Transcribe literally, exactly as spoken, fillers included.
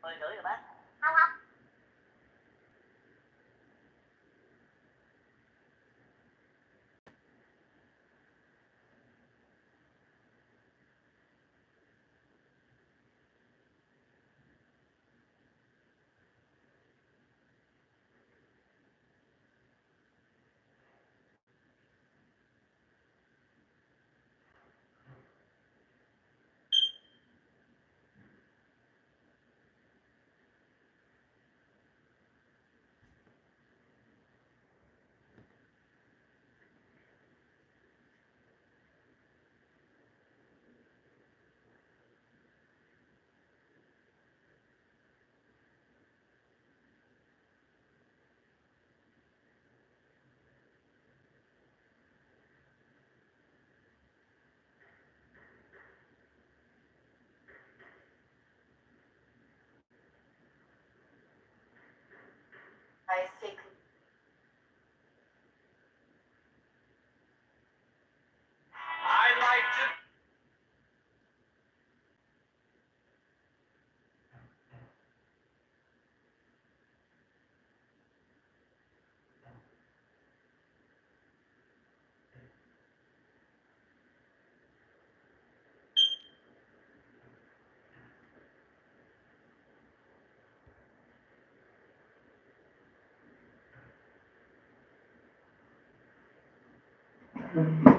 去女嘅咩？啱啱。I think. Mm-hmm.